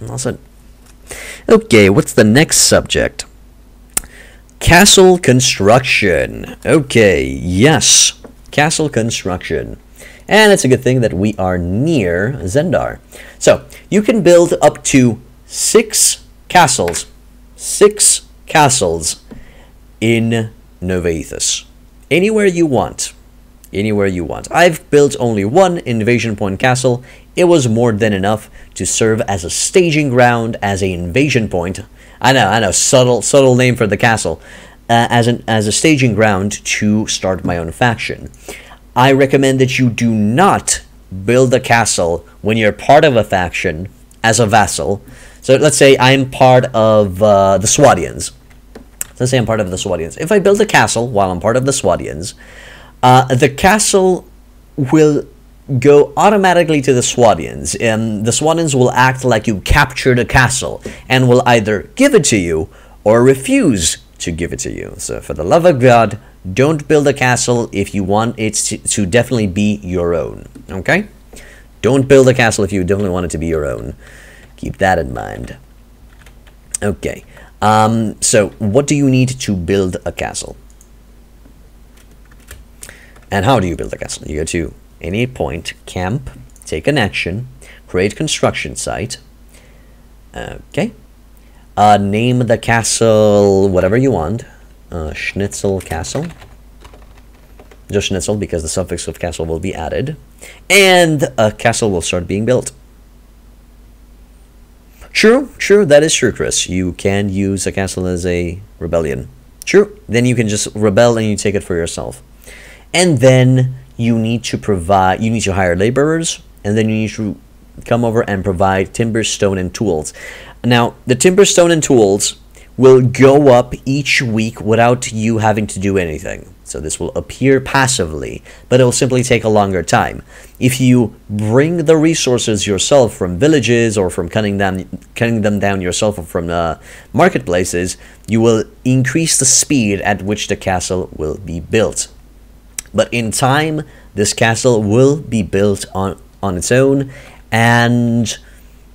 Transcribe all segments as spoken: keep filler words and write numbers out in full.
That's it. Okay, what's the next subject? Castle construction. Okay, yes, castle construction. And it's a good thing that we are near Zendar. So, you can build up to six castles, six castles in Nova Aetas. Anywhere you want, anywhere you want. I've built only one invasion point castle. It was more than enough to serve as a staging ground, as an invasion point. I know, I know, subtle, subtle name for the castle. Uh, as an as a staging ground to start my own faction. I recommend that you do not build a castle when you're part of a faction as a vassal. So let's say I'm part of uh, the Swadians. Let's say I'm part of the Swadians. If I build a castle while I'm part of the Swadians, uh, the castle will go automatically to the Swadians, and the Swadians will act like you captured a castle and will either give it to you or refuse to give it to you. So for the love of God, don't build a castle if you want it to, to definitely be your own, okay? Don't build a castle if you definitely want it to be your own. Keep that in mind. Okay, um, so what do you need to build a castle? And how do you build a castle? You go to any point, camp, take an action, create construction site, okay? Uh, name the castle whatever you want. Uh, Schnitzel Castle. Just Schnitzel because the suffix of castle will be added. And a castle will start being built. True, true, that is true, Chris. You can use a castle as a rebellion. True. Then you can just rebel and you take it for yourself. And then you need to provide, you need to hire laborers, and then you need to come over and provide timber, stone, and tools. Now, the timber, stone, and tools will go up each week without you having to do anything. So this will appear passively, but it will simply take a longer time. If you bring the resources yourself from villages or from cutting them, cutting them down yourself or from uh, marketplaces, you will increase the speed at which the castle will be built. But in time, this castle will be built on, on its own. And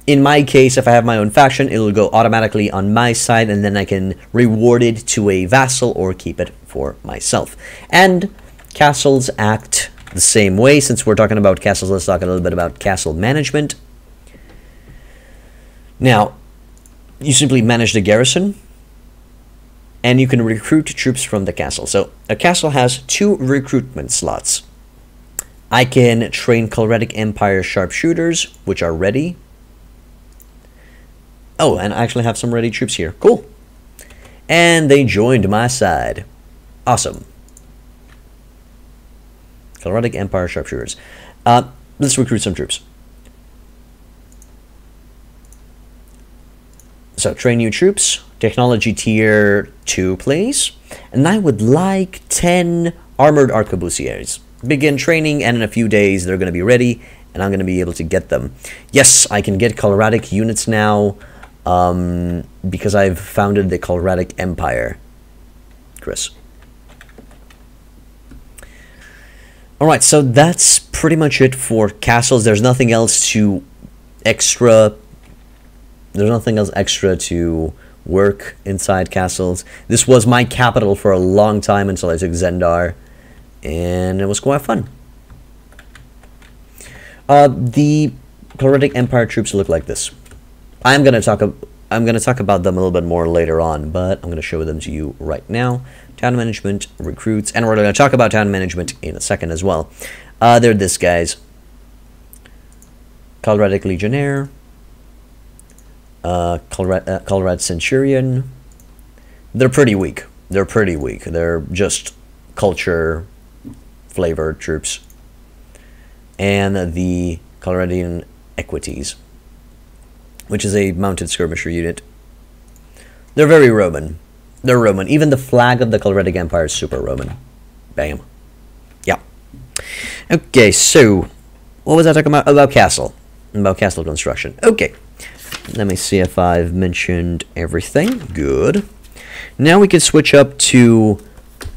in my case, if I have my own faction, it'll go automatically on my side, and then I can reward it to a vassal or keep it for myself. And castles act the same way. Since we're talking about castles, let's talk a little bit about castle management. Now, you simply manage the garrison, and you can recruit troops from the castle. So a castle has two recruitment slots. I can train Calradic Empire sharpshooters, which are ready. Oh, and I actually have some ready troops here. Cool. And they joined my side. Awesome. Calradic Empire sharpshooters. Uh, let's recruit some troops. So, train new troops. Technology tier two, please. And I would like ten armored arquebusiers. Begin training, and in a few days they're going to be ready, and I'm going to be able to get them. Yes, I can get Calradic units now, um, because I've founded the Calradic Empire. Chris. Alright, so that's pretty much it for castles. There's nothing else to extra... There's nothing else extra to work inside castles. This was my capital for a long time until I took Zendar. And it was quite fun. Uh, the Calradic Empire troops look like this. I'm gonna talk. I'm gonna talk about them a little bit more later on, but I'm gonna show them to you right now. Town management, recruits, and we're gonna talk about town management in a second as well. Uh, they're this guys. Calradic Legionnaire, uh, Calrad, uh, Calrad Centurion. They're pretty weak. They're pretty weak. They're just culture flavored troops, and the Calradian Equites, which is a mounted skirmisher unit. They're very Roman. They're Roman. Even the flag of the Calradic Empire is super Roman. Bam. Yeah. Okay, so what was I talking about? About castle. About castle construction. Okay. Let me see if I've mentioned everything. Good. Now we can switch up to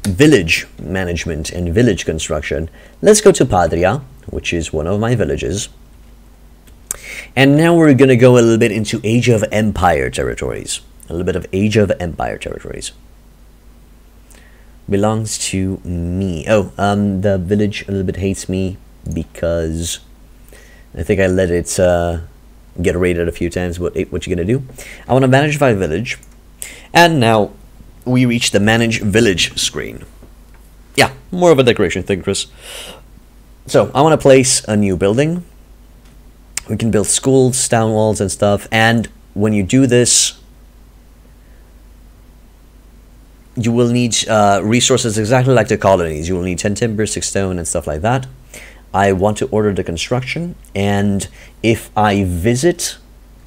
village management and village construction. Let's go to Padria, which is one of my villages, And now we're going to go a little bit into Age of Empire territories. A little bit of Age of Empire territories. Belongs to me. Oh, um, the village a little bit hates me because I think I let it uh, get raided a few times. What, what you going to do? I want to manage my village. And now we reach the Manage Village screen. Yeah, more of a decoration thing, Chris. So, I want to place a new building. We can build schools, town walls, and stuff. And when you do this, you will need uh, resources exactly like the colonies. You will need ten timber, six stone, and stuff like that. I want to order the construction. And if I visit,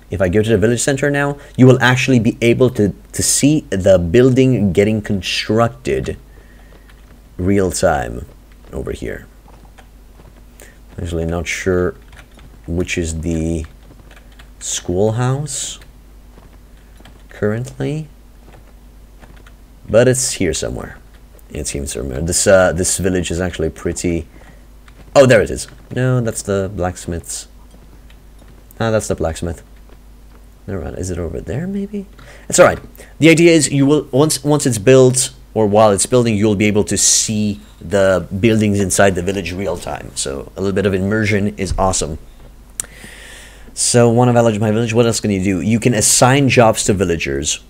if I go to the village center now, you will actually be able to, to see the building getting constructed real time over here. I'm actually not sure which is the schoolhouse currently, but it's here somewhere. It seems to remember this. Uh, this village is actually pretty. Oh, there it is. No, that's the blacksmiths. Ah, that's the blacksmith. Never mind. Is it over there? Maybe. It's all right. The idea is you will once once it's built or while it's building, you'll be able to see the buildings inside the village real time. So a little bit of immersion is awesome. So, one of my village, what else can you do? You can assign jobs to villagers.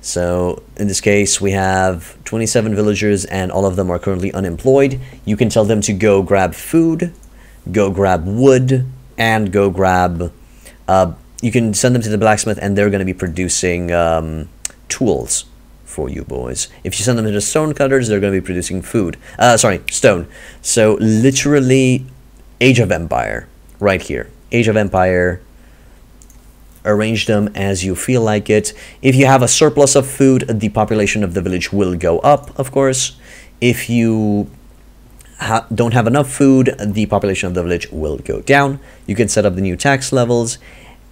So, in this case, we have twenty-seven villagers and all of them are currently unemployed. You can tell them to go grab food, go grab wood, and go grab... Uh, you can send them to the blacksmith and they're going to be producing um, tools for you boys. If you send them to the stone cutters, they're going to be producing food. Uh, sorry, stone. So, literally, Age of Empire, right here. Age of Empire, arrange them as you feel like it. If you have a surplus of food, the population of the village will go up, of course. If you ha don't have enough food, the population of the village will go down. You can set up the new tax levels,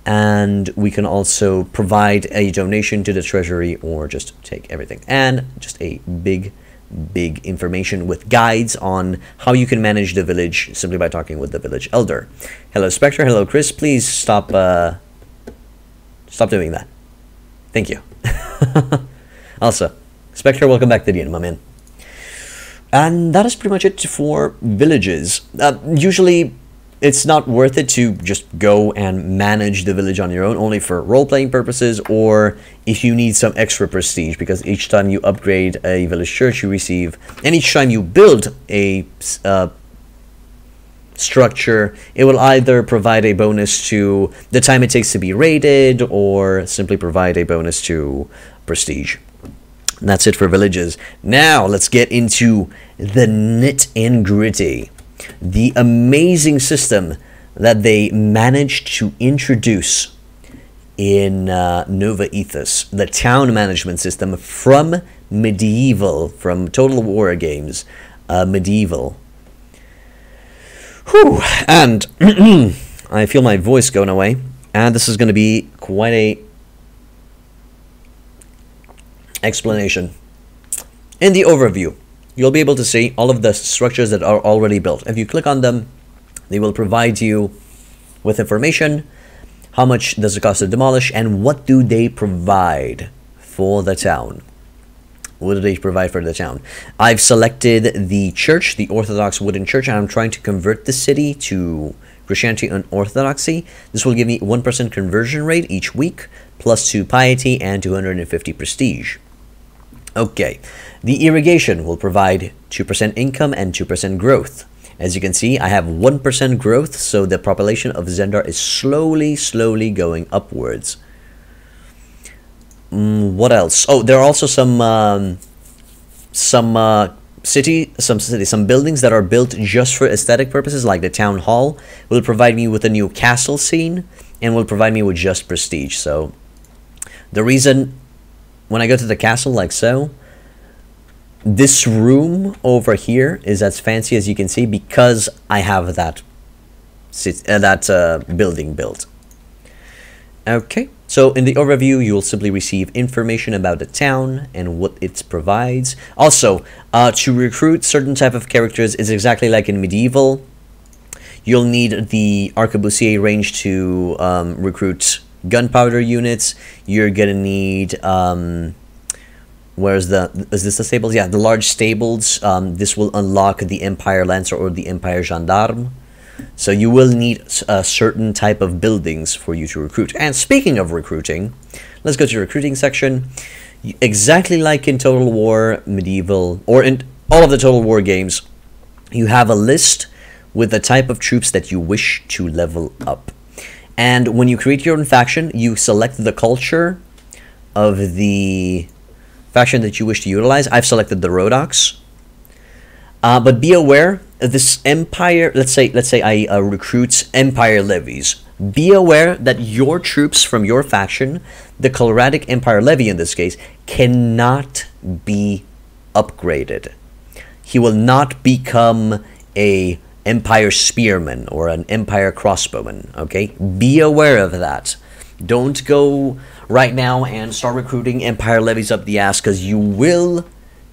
and we can also provide a donation to the treasury or just take everything. And just a big, big information with guides on how you can manage the village simply by talking with the village elder. Hello Spectre, hello Chris, please stop uh, stop doing that. Thank you. Also, Spectre, welcome back to the end, my man. And that is pretty much it for villages. Uh, usually it's not worth it to just go and manage the village on your own, only for role-playing purposes or if you need some extra prestige, because each time you upgrade a village church you receive, and each time you build a uh, structure, it will either provide a bonus to the time it takes to be raided or simply provide a bonus to prestige. And that's it for villages. Now let's get into the nit and gritty. The amazing system that they managed to introduce in uh, Nova Aetas, the town management system from medieval, from Total War games, uh, medieval. Whew, and I feel my voice going away, and this is going to be quite a explanation. In the overview, you'll be able to see all of the structures that are already built. If you click on them, they will provide you with information. How much does it cost to demolish, and what do they provide for the town? What do they provide for the town? I've selected the church, the Orthodox wooden church, and I'm trying to convert the city to Christianity and Orthodoxy. This will give me one percent conversion rate each week, plus two piety and two hundred fifty prestige. Okay, the irrigation will provide two percent income and two percent growth. As you can see, I have one percent growth, so the population of Zendar is slowly, slowly going upwards. Mm, what else? Oh, there are also some um, some uh, city, some city, some buildings that are built just for aesthetic purposes, like the town hall will provide me with a new castle scene and will provide me with just prestige. So the reason... when I go to the castle like so, this room over here is as fancy as you can see because I have that uh, that uh, building built. Okay, so in the overview, you will simply receive information about the town and what it provides. Also, uh, to recruit certain type of characters is exactly like in medieval. You'll need the arquebusier range to um, recruit gunpowder units. You're gonna need um, where's the is this the stables? Yeah, the large stables. Um, this will unlock the Empire Lancer or the Empire Gendarme. So you will need a certain type of buildings for you to recruit. And speaking of recruiting, let's go to the recruiting section. Exactly like in Total War Medieval, or in all of the Total War games, you have a list with the type of troops that you wish to level up. And when you create your own faction, you select the culture of the faction that you wish to utilize. I've selected the Rhodoks. Uh, but be aware that this empire, let's say let's say I uh, recruit empire levies. Be aware that your troops from your faction, the Calradic Empire levy in this case, cannot be upgraded. He will not become a empire spearman or an empire crossbowman, okay? Be aware of that. Don't go right now and start recruiting empire levies up the ass, because you will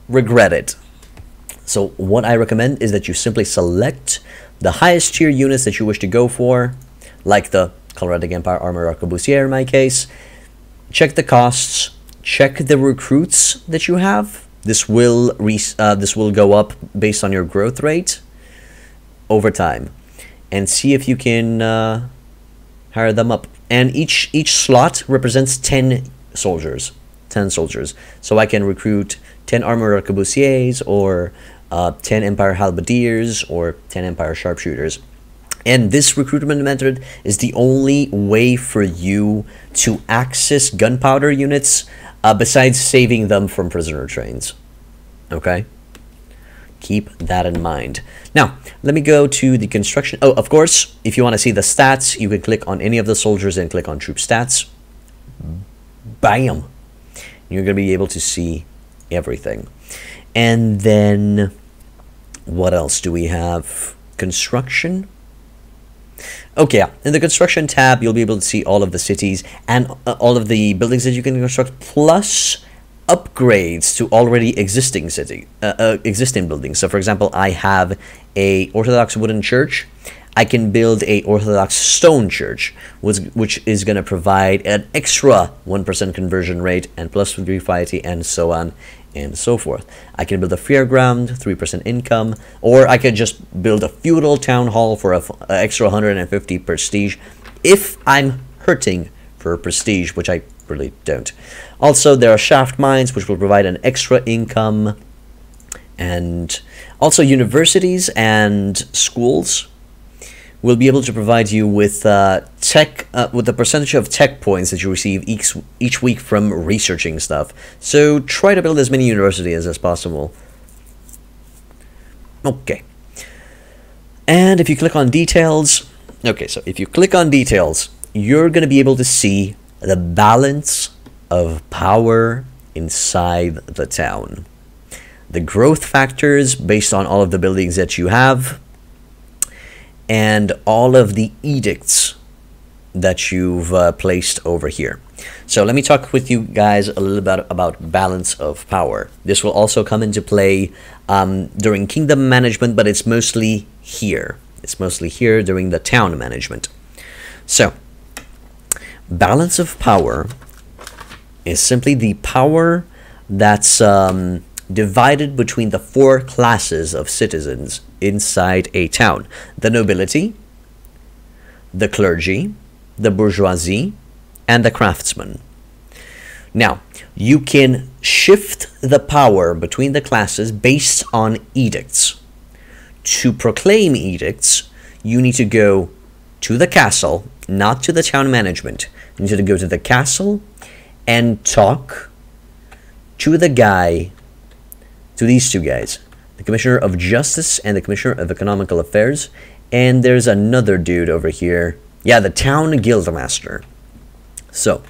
regret it. So what I recommend is that you simply select the highest tier units that you wish to go for, like the Calradic Empire Armor Arquebusier in my case. Check the costs, check the recruits that you have. This will, re uh, this will go up based on your growth rate over time, and see if you can uh, hire them up. And each each slot represents ten soldiers. ten soldiers. So I can recruit ten armor arquebusiers, or uh, ten empire halberdiers, or ten empire sharpshooters. And this recruitment method is the only way for you to access gunpowder units, uh, besides saving them from prisoner trains. Okay? Keep that in mind. Now, let me go to the construction. Oh, of course, if you want to see the stats, you can click on any of the soldiers and click on troop stats. Bam! You're going to be able to see everything. And then, what else do we have? Construction. Okay, yeah. In the construction tab, you'll be able to see all of the cities and uh, all of the buildings that you can construct, plus upgrades to already existing city, uh, uh, existing buildings. So, for example, I have a Orthodox wooden church. I can build a Orthodox stone church, which, which is going to provide an extra one percent conversion rate and plus vitality, and so on and so forth. I can build a fairground, three percent income, or I could just build a feudal town hall for an extra one hundred fifty prestige if I'm hurting for prestige, which I really don't. Also, there are shaft mines, which will provide an extra income, and also universities and schools will be able to provide you with uh, tech, uh, with the percentage of tech points that you receive each each week from researching stuff. So try to build as many universities as possible. Okay. And if you click on details, okay, so if you click on details, you're going to be able to see the balance of power inside the town. The growth factors based on all of the buildings that you have, and all of the edicts that you've uh, placed over here. So let me talk with you guys a little bit about balance of power. This will also come into play um, during kingdom management, but it's mostly here. It's mostly here during the town management. So balance of power is simply the power that's um, divided between the four classes of citizens inside a town: the nobility, the clergy, the bourgeoisie, and the craftsmen. Now, you can shift the power between the classes based on edicts. To proclaim edicts, you need to go to the castle, not to the town management. You need to go to the castle and talk to the guy, to these two guys, the Commissioner of Justice and the Commissioner of Economical Affairs. And there's another dude over here. Yeah, the Town Guildmaster. So,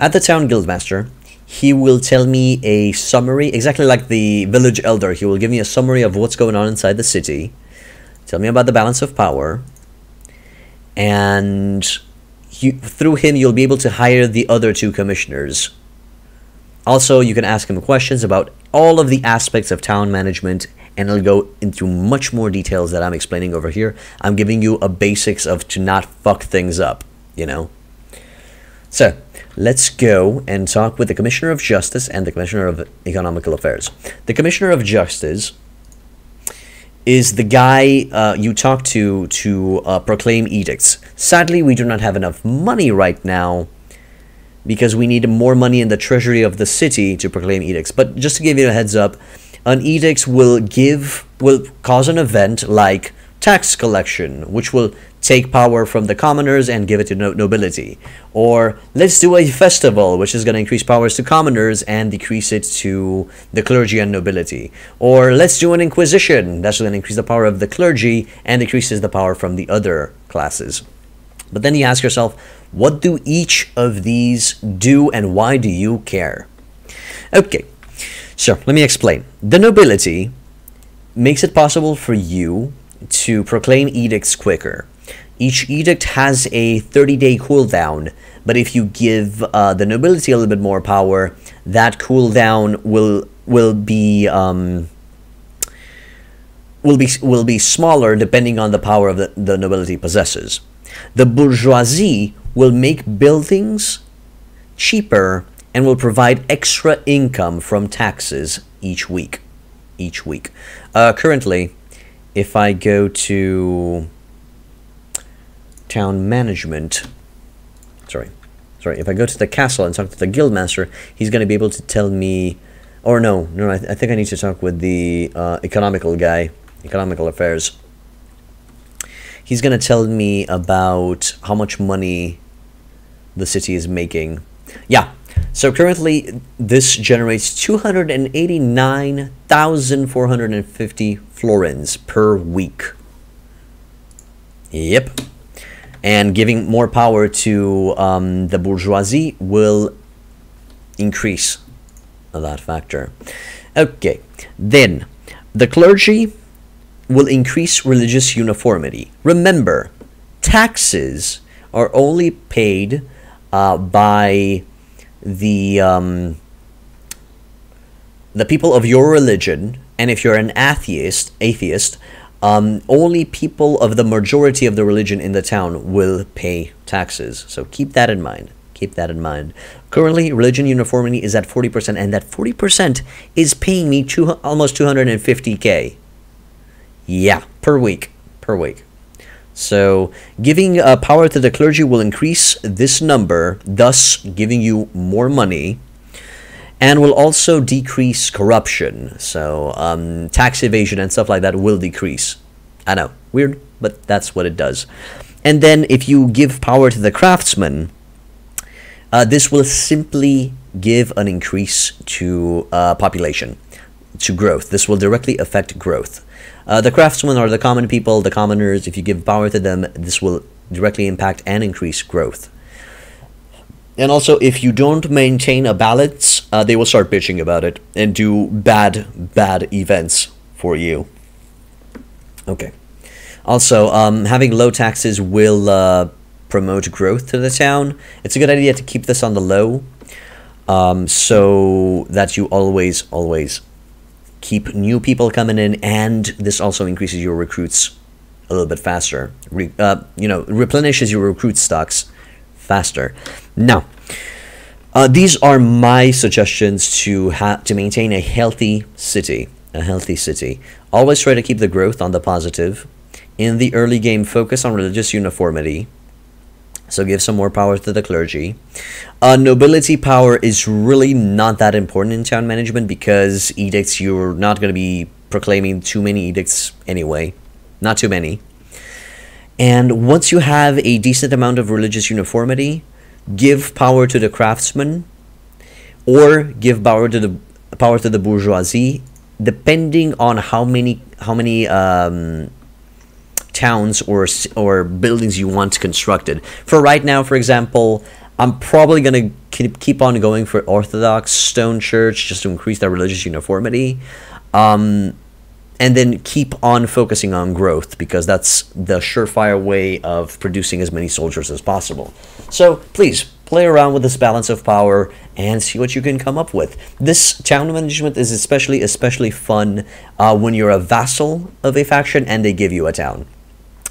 at the Town Guildmaster, he will tell me a summary, exactly like the Village Elder. He will give me a summary of what's going on inside the city, tell me about the balance of power, and he, through him, you'll be able to hire the other two commissioners. Also, you can ask him questions about all of the aspects of town management and it'll go into much more details that I'm explaining over here. I'm giving you a basics of to not fuck things up, you know. So let's go and talk with the Commissioner of Justice and the Commissioner of Economical Affairs. The Commissioner of Justice is the guy uh, you talk to to uh, proclaim edicts. Sadly, we do not have enough money right now because we need more money in the treasury of the city to proclaim edicts. But just to give you a heads up, an edict will give will cause an event like tax collection, which will take power from the commoners and give it to nobility. Or let's do a festival, which is going to increase powers to commoners and decrease it to the clergy and nobility. Or let's do an inquisition. That's going to increase the power of the clergy and decreases the power from the other classes. But then you ask yourself, what do each of these do and why do you care? Okay, so let me explain. The nobility makes it possible for you to proclaim edicts quicker. Each edict has a thirty-day cooldown, but if you give uh, the nobility a little bit more power, that cooldown will will be um, will be will be smaller depending on the power of the, the nobility possesses. The bourgeoisie will make buildings cheaper and will provide extra income from taxes each week. Each week, uh, currently, if I go to town management, sorry, sorry. If I go to the castle and talk to the guildmaster, he's going to be able to tell me, or no, no, I, th I think I need to talk with the uh, economical guy, economical affairs. He's going to tell me about how much money the city is making. Yeah, so currently this generates two hundred eighty-nine thousand four hundred fifty florins per week. Yep. And giving more power to um, the bourgeoisie will increase that factor. Okay, then the clergy will increase religious uniformity. Remember, taxes are only paid uh, by the um, the people of your religion, and if you're an atheist, atheist. Um, only people of the majority of the religion in the town will pay taxes. So keep that in mind. Keep that in mind. Currently, religion uniformity is at forty percent, and that forty percent is paying me two, almost two hundred fifty K. Yeah, per week. Per week. So giving uh, power to the clergy will increase this number, thus giving you more money. And will also decrease corruption, so um, tax evasion and stuff like that will decrease. I know, weird, but that's what it does. And then if you give power to the craftsman, uh, this will simply give an increase to uh, population, to growth. This will directly affect growth. Uh, the craftsmen are the common people, the commoners. If you give power to them, this will directly impact and increase growth. And also, if you don't maintain a balance, uh, they will start bitching about it and do bad, bad events for you. Okay. Also, um, having low taxes will uh, promote growth to the town. It's a good idea to keep this on the low, um, so that you always, always keep new people coming in, and this also increases your recruits a little bit faster. Re uh, you know, replenishes your recruit stocks faster. Now, uh, these are my suggestions to ha to maintain a healthy city. A healthy city. Always try to keep the growth on the positive. In the early game, focus on religious uniformity. So give some more power to the clergy. Uh, nobility power is really not that important in town management because edicts, you're not going to be proclaiming too many edicts anyway. Not too many. And once you have a decent amount of religious uniformity, give power to the craftsman or give power to the power to the bourgeoisie, depending on how many how many um, towns or or buildings you want constructed. For right now, for example, I'm probably going to keep on going for Orthodox stone church just to increase their religious uniformity. Um, And then keep on focusing on growth, because that's the surefire way of producing as many soldiers as possible. So please, play around with this balance of power and see what you can come up with. This town management is especially, especially fun uh, when you're a vassal of a faction and they give you a town.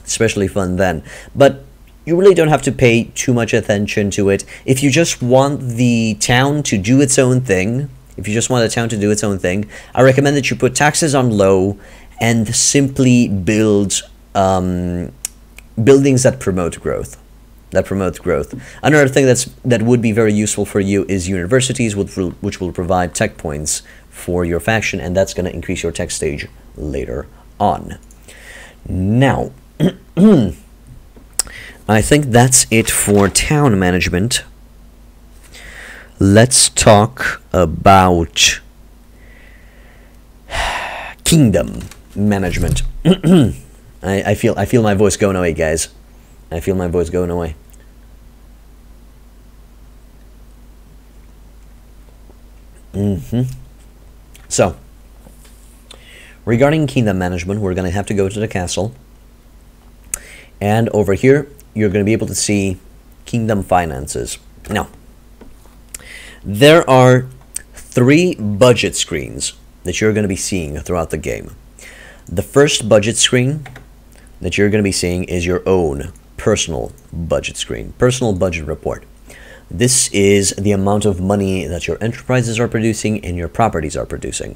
Especially fun then. But you really don't have to pay too much attention to it. If you just want the town to do its own thing, if you just want the town to do its own thing, I recommend that you put taxes on low and simply build um, buildings that promote growth. That promotes growth. Another thing that's that would be very useful for you is universities, which will, which will provide tech points for your faction, and that's going to increase your tech stage later on. Now, I think that's it for town management. Let's talk about kingdom management. I, I feel I feel my voice going away, guys. I feel my voice going away. Mm-hmm. So, regarding kingdom management, we're going to have to go to the castle. And over here, you're going to be able to see kingdom finances. Now, there are three budget screens that you're going to be seeing throughout the game. The first budget screen that you're going to be seeing is your own personal budget screen, personal budget report. This is the amount of money that your enterprises are producing and your properties are producing.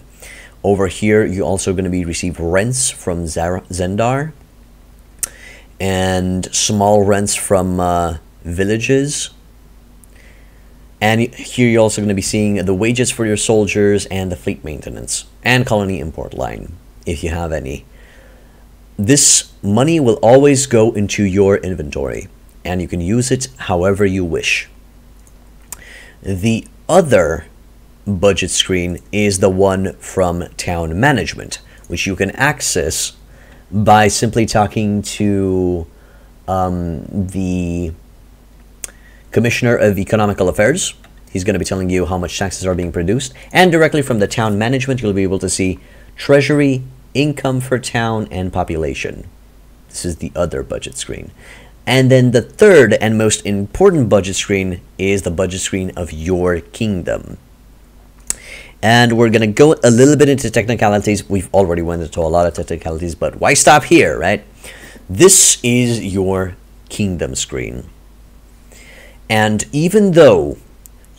Over here, you're also going to be receive rents from Zendar and small rents from uh, villages. And here you're also going to be seeing the wages for your soldiers and the fleet maintenance and colony import line, if you have any. This money will always go into your inventory, and you can use it however you wish. The other budget screen is the one from town management, which you can access by simply talking to um, the Commissioner of Economical Affairs. He's going to be telling you how much taxes are being produced, and directly from the town management, you'll be able to see treasury, income for town, and population. This is the other budget screen. And then the third and most important budget screen is the budget screen of your kingdom. And we're going to go a little bit into technicalities. We've already went into a lot of technicalities, but why stop here, right? This is your kingdom screen. And even though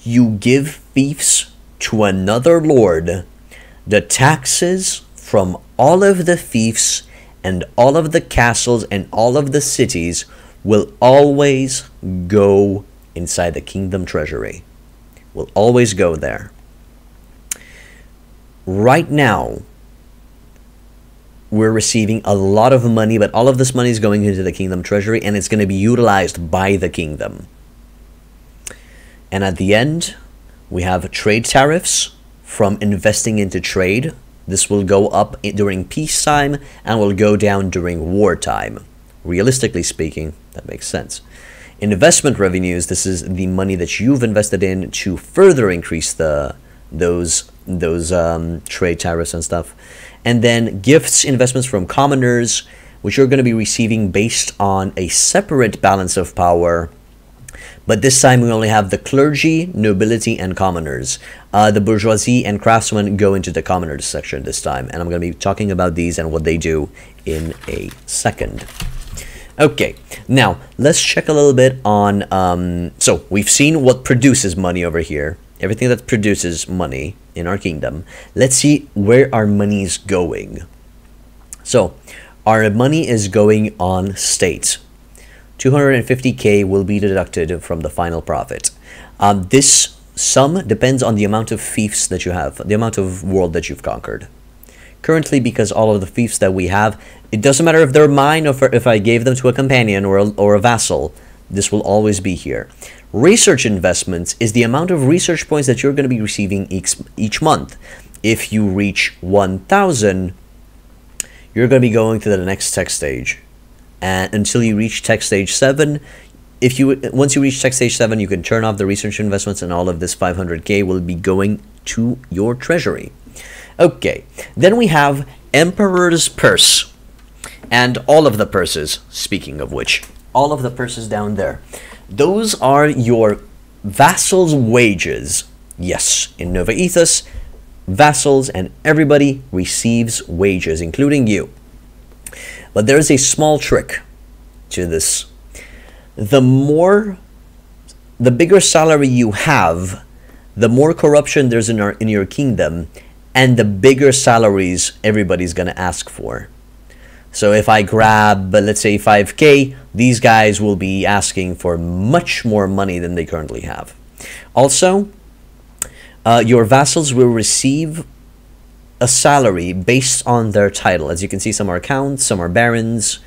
you give fiefs to another lord, the taxes from all of the fiefs and all of the castles and all of the cities will always go inside the kingdom treasury. Will always go there. Right now, we're receiving a lot of money, but all of this money is going into the kingdom treasury, and it's going to be utilized by the kingdom. And at the end, we have trade tariffs from investing into trade. This will go up during peacetime and will go down during wartime. Realistically speaking, that makes sense. Investment revenues, this is the money that you've invested in to further increase the those those um, trade tariffs and stuff. And then gifts, investments from commoners, which you're going to be receiving based on a separate balance of power. But this time we only have the clergy, nobility, and commoners. Uh, the bourgeoisie and craftsmen go into the commoners section this time. And I'm going to be talking about these and what they do in a second. Okay, now let's check a little bit on... Um, so we've seen what produces money over here. Everything that produces money in our kingdom. Let's see where our money is going. So our money is going on state. two hundred fifty K will be deducted from the final profit. Um, this sum depends on the amount of fiefs that you have, the amount of world that you've conquered. Currently, because all of the fiefs that we have, it doesn't matter if they're mine or if I gave them to a companion or a, or a vassal, this will always be here. Research investments is the amount of research points that you're going to be receiving each, each month. If you reach one thousand, you're going to be going to the next tech stage. And until you reach tech stage seven, if you once you reach tech stage seven, you can turn off the research investments, and all of this five hundred K will be going to your treasury. Okay, then we have Emperor's Purse, and all of the purses. Speaking of which, all of the purses down there, those are your vassals' wages. Yes, in Nova Aetas, vassals and everybody receives wages, including you. But there is a small trick to this. The more, the bigger salary you have, the more corruption there's in, our, in your kingdom, and the bigger salaries everybody's going to ask for. So if I grab, let's say, five K, these guys will be asking for much more money than they currently have. Also, uh, your vassals will receive a salary based on their title. As you can see, some are counts, some are barons.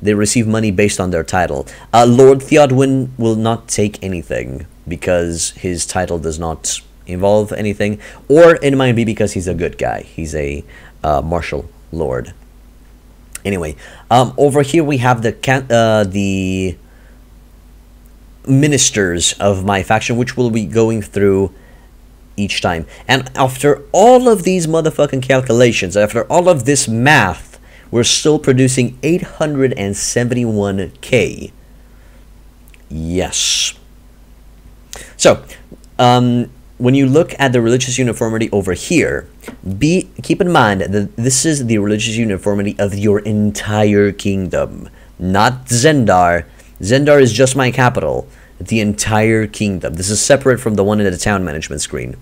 They receive money based on their title. Uh, Lord Theodwin will not take anything because his title does not involve anything, or it might be because he's a good guy. He's a uh, martial lord. Anyway, um, over here we have the can uh, the ministers of my faction, which we'll be going through each time. And after all of these motherfucking calculations, after all of this math, we're still producing eight hundred seventy-one K. Yes. So, um, when you look at the religious uniformity over here, be keep in mind that this is the religious uniformity of your entire kingdom, not Zendar. Zendar is just my capital, the entire kingdom. This is separate from the one in the town management screen.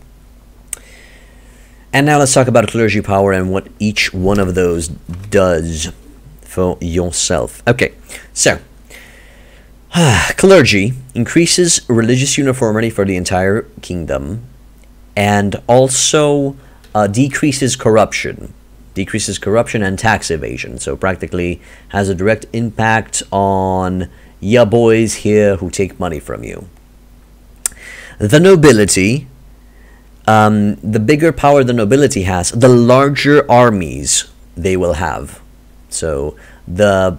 And now let's talk about clergy power and what each one of those does for yourself. Okay, so clergy increases religious uniformity for the entire kingdom, and also uh, decreases corruption, decreases corruption and tax evasion. So practically has a direct impact on ya boys here who take money from you. The nobility. Um, the bigger power the nobility has, the larger armies they will have. So the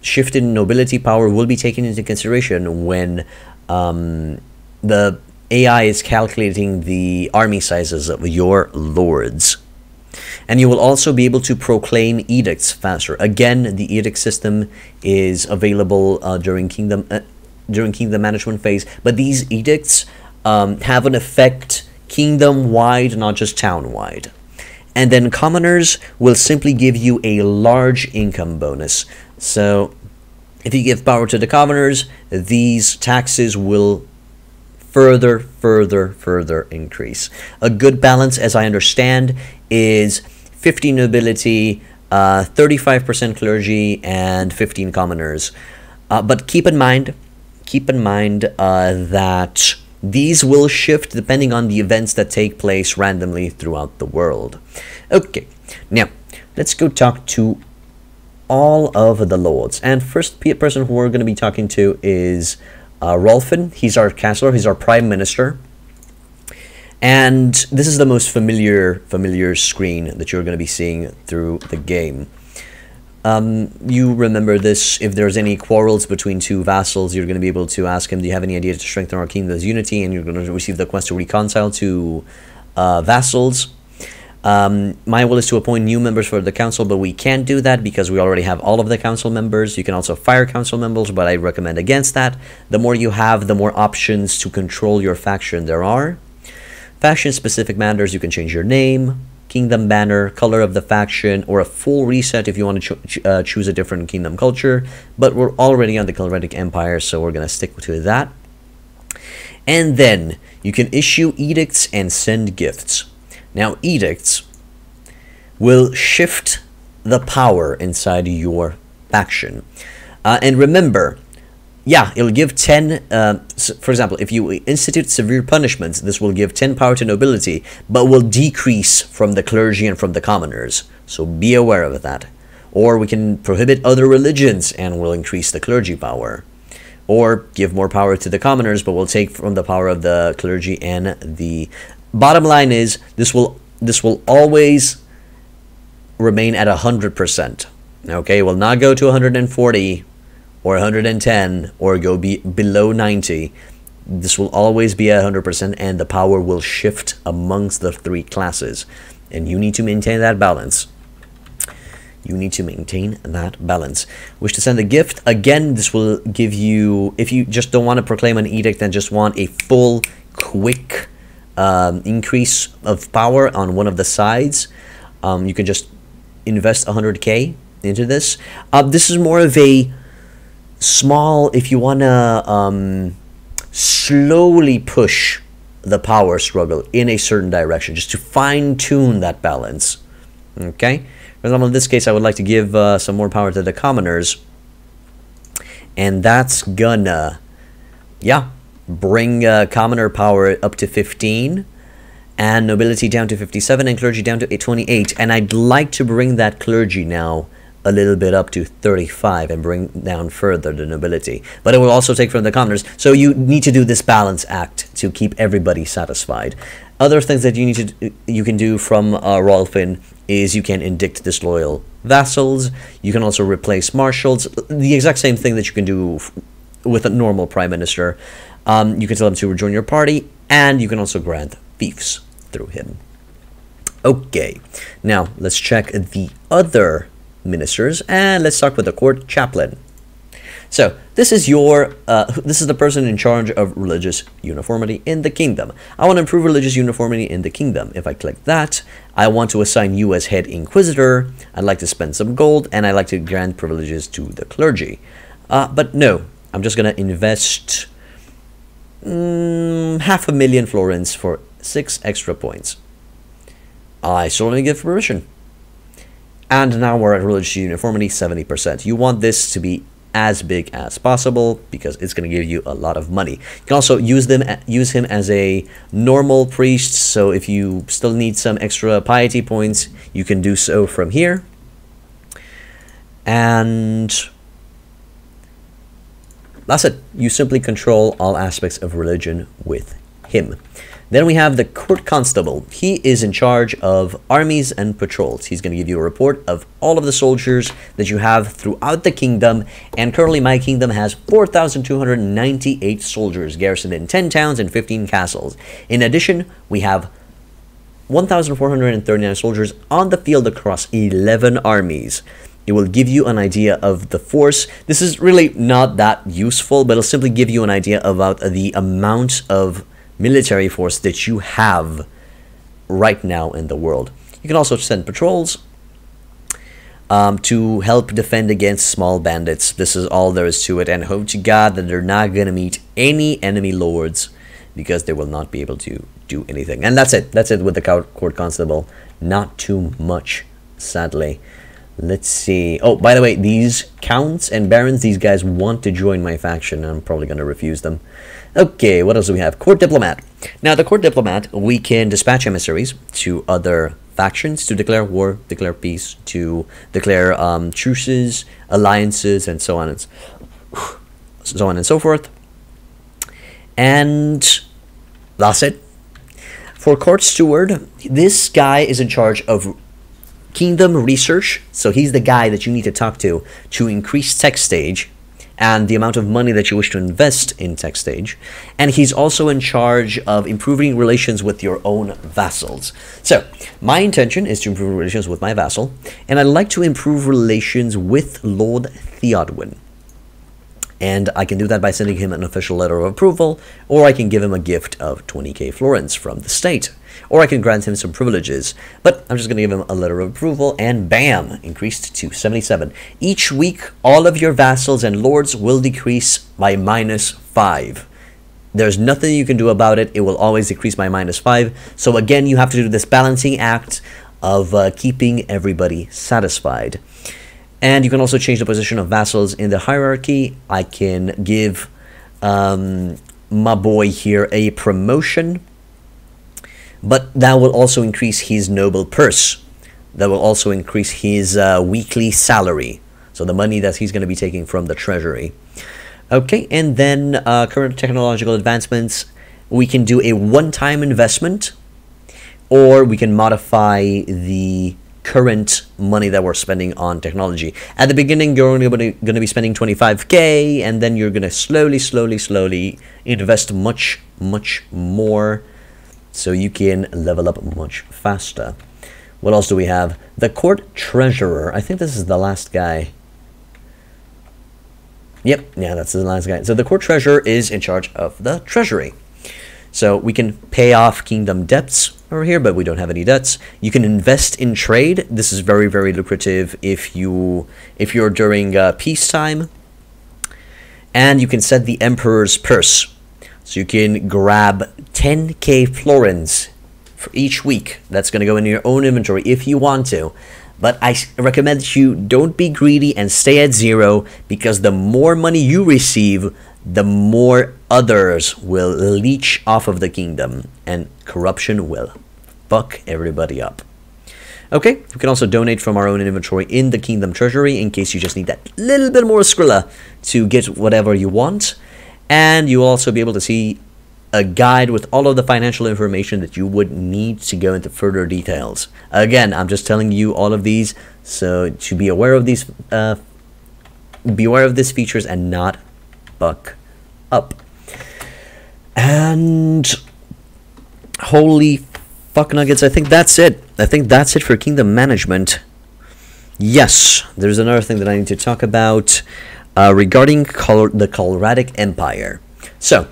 shift in nobility power will be taken into consideration when um, the A I is calculating the army sizes of your lords. And you will also be able to proclaim edicts faster. Again, the edict system is available uh, during kingdom uh, during kingdom management phase, but these edicts um, have an effect kingdom-wide, not just town-wide. And then commoners will simply give you a large income bonus. So if you give power to the commoners, these taxes will further, further, further increase. A good balance, as I understand, is fifty nobility, uh, thirty-five percent clergy, and fifteen commoners. Uh, but keep in mind, keep in mind uh, that these will shift depending on the events that take place randomly throughout the world. Okay, now let's go talk to all of the lords. And first person who we're going to be talking to is uh, Rolfin. He's our chancellor. He's our prime minister. And this is the most familiar, familiar screen that you're going to be seeing through the game. Um, you remember this. If there's any quarrels between two vassals, you're going to be able to ask him, do you have any idea to strengthen our kingdom's unity? And you're going to receive the quest to reconcile two uh, vassals. Um, my will is to appoint new members for the council, but we can't do that because we already have all of the council members. You can also fire council members, but I recommend against that. The more you have, the more options to control your faction there are. Faction-specific matters, you can change your name, kingdom banner, color of the faction, or a full reset if you want to cho ch uh, choose a different kingdom culture. But we're already on the Calradic Empire, so we're going to stick to that. And then you can issue edicts and send gifts. Now, edicts will shift the power inside your faction. Uh, and remember, yeah, it'll give ten, uh, for example, if you institute severe punishments, this will give ten power to nobility, but will decrease from the clergy and from the commoners. So be aware of that. Or we can prohibit other religions and will increase the clergy power. Or give more power to the commoners, but will take from the power of the clergy and the... Bottom line is, this will, this will always remain at one hundred percent. Okay, it will not go to one hundred forty. Or one hundred ten, or go be below ninety. This will always be at one hundred percent, and the power will shift amongst the three classes, and you need to maintain that balance. you need to maintain that balance. Wish to send a gift. Again, this will give you, if you just don't want to proclaim an edict and just want a full, quick um, increase of power on one of the sides, um, you can just invest one hundred K into this. Uh, this is more of a small, if you want to um, slowly push the power struggle in a certain direction, just to fine-tune that balance. Okay, for example, in this case I would like to give uh, some more power to the commoners, and that's gonna, yeah, bring uh, commoner power up to fifteen, and nobility down to fifty-seven, and clergy down to twenty-eight. And I'd like to bring that clergy now a little bit up to thirty-five and bring down further the nobility, but it will also take from the commoners. So you need to do this balance act to keep everybody satisfied. Other things that you need to do, you can do from uh, Rolfin, is you can indict disloyal vassals. You can also replace marshals, the exact same thing that you can do with a normal prime minister. Um, you can tell them to rejoin your party, and you can also grant fiefs through him. Okay, now let's check the other ministers, and let's start with the court chaplain. So this is your uh, this is the person in charge of religious uniformity in the kingdom. I want to improve religious uniformity in the kingdom. If I click that, I want to assign you as head inquisitor. I'd like to spend some gold, and I like to grant privileges to the clergy, uh, but no, I'm just gonna invest mm, half a million florins for six extra points. I certainly give permission. And now we're at religious uniformity, seventy percent. You want this to be as big as possible because it's going to give you a lot of money. You can also use them, use him as a normal priest. So if you still need some extra piety points, you can do so from here. And that's it. You simply control all aspects of religion with him. Then we have the court constable. He is in charge of armies and patrols. He's going to give you a report of all of the soldiers that you have throughout the kingdom. And currently my kingdom has four thousand two hundred ninety-eight soldiers garrisoned in ten towns and fifteen castles. In addition, we have one thousand four hundred thirty-nine soldiers on the field across eleven armies. It will give you an idea of the force. This is really not that useful, but it'll simply give you an idea about the amount of military force that you have right now in the world. You can also send patrols um, to help defend against small bandits. This is all there is to it, and hope to God that they're not going to meet any enemy lords, because they will not be able to do anything. And that's it. That's it with the court constable. Not too much, sadly. Let's see. Oh, by the way, these counts and barons, these guys want to join my faction. I'm probably going to refuse them. Okay, what else do we have? Court diplomat. Now, the court diplomat, we can dispatch emissaries to other factions to declare war, declare peace, to declare um, truces, alliances, and so on and so, so on and so forth. And that's it. For court steward, this guy is in charge of kingdom research, so he's the guy that you need to talk to to increase tech stage and the amount of money that you wish to invest in tech stage. And he's also in charge of improving relations with your own vassals. So my intention is to improve relations with my vassal, and I'd like to improve relations with Lord Theodwin, and I can do that by sending him an official letter of approval, or I can give him a gift of twenty K florins from the state, or I can grant him some privileges. But I'm just going to give him a letter of approval, and bam, increased to seventy-seven. Each week, all of your vassals and lords will decrease by minus five. There's nothing you can do about it. It will always decrease by minus five. So again, you have to do this balancing act of uh, keeping everybody satisfied. And you can also change the position of vassals in the hierarchy. I can give um, my boy here a promotion, but that will also increase his noble purse. That will also increase his uh, weekly salary, so the money that he's going to be taking from the treasury. Okay, and then uh, current technological advancements. We can do a one-time investment, or we can modify the current money that we're spending on technology. At the beginning, you're only going to be spending twenty-five K, and then you're going to slowly, slowly, slowly invest much, much more, so you can level up much faster. What else do we have? The court treasurer. I think this is the last guy. Yep, yeah, that's the last guy. So the court treasurer is in charge of the treasury. So we can pay off kingdom debts over here, but we don't have any debts. You can invest in trade. This is very, very lucrative if, you, if you're during uh, peacetime. And you can set the emperor's purse. So you can grab ten K florins for each week. That's going to go in your own inventory if you want to. But I recommend that you don't be greedy and stay at zero, because the more money you receive, the more others will leech off of the kingdom, and corruption will fuck everybody up. Okay, we can also donate from our own inventory in the kingdom treasury in case you just need that little bit more scrilla to get whatever you want. And you'll also be able to see a guide with all of the financial information that you would need to go into further details. Again, I'm just telling you all of these, so to be aware of these, uh, beware of these features and not buck up. And holy fuck nuggets, I think that's it. I think that's it for kingdom management. Yes, there's another thing that I need to talk about uh, regarding Col the Calradic Empire. So,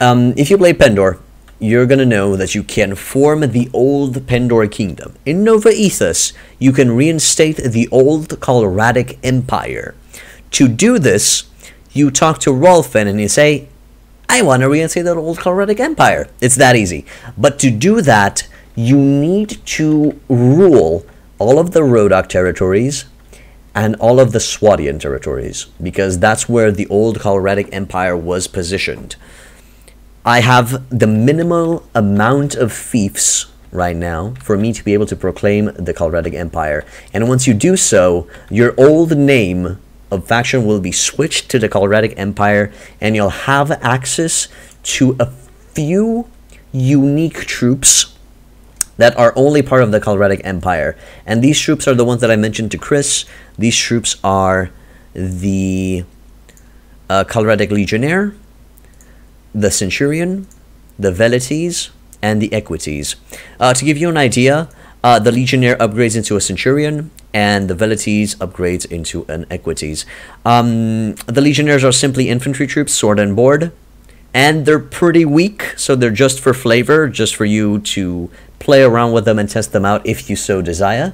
um, if you play Pendor, you're going to know that you can form the Old Pendor Kingdom. In Nova Aetas, you can reinstate the Old Coloradic Empire. To do this, you talk to Rolfin and you say, I want to reinstate that Old Coloradic Empire. It's that easy. But to do that, you need to rule all of the Rhodok territories and all of the Swadian territories, because that's where the Old Coloradic Empire was positioned. I have the minimal amount of fiefs right now for me to be able to proclaim the Calradic Empire. And once you do so, your old name of faction will be switched to the Calradic Empire, and you'll have access to a few unique troops that are only part of the Calradic Empire. And these troops are the ones that I mentioned to Chris. These troops are the uh, Calradic Legionnaire, the Centurion, the Velites, and the Equites. Uh, to give you an idea, uh, the Legionnaire upgrades into a Centurion, and the Velites upgrades into an Equites. Um, the Legionnaires are simply infantry troops, sword and board, and they're pretty weak, so they're just for flavor, just for you to play around with them and test them out if you so desire.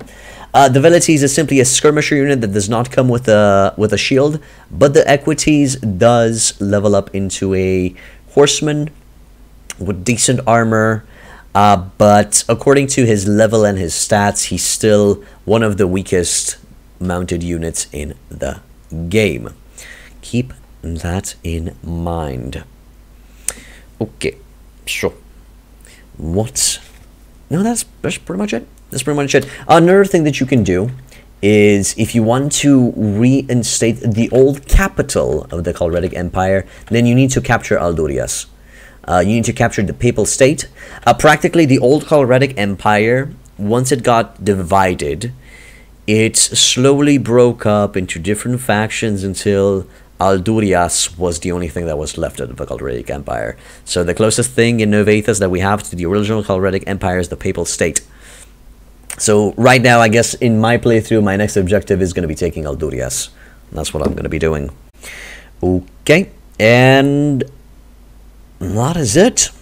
Uh, the Velites is simply a skirmisher unit that does not come with a, with a shield, but the Equites does level up into a horseman with decent armor. Uh, but according to his level and his stats, he's still one of the weakest mounted units in the game. Keep that in mind. Okay, sure. What? No, that's, that's pretty much it. That's pretty much it. Another thing that you can do is if you want to reinstate the old capital of the Calradic Empire, then you need to capture Aldurias. Uh, you need to capture the Papal State. Uh, practically, the Old Coloradic Empire, once it got divided, it slowly broke up into different factions until Aldurias was the only thing that was left of the Coloradic Empire. So the closest thing in Nova Aetas that we have to the original Coloradic Empire is the Papal State. So right now, I guess in my playthrough, my next objective is going to be taking Aldurias. That's what I'm going to be doing. Okay, and that is it.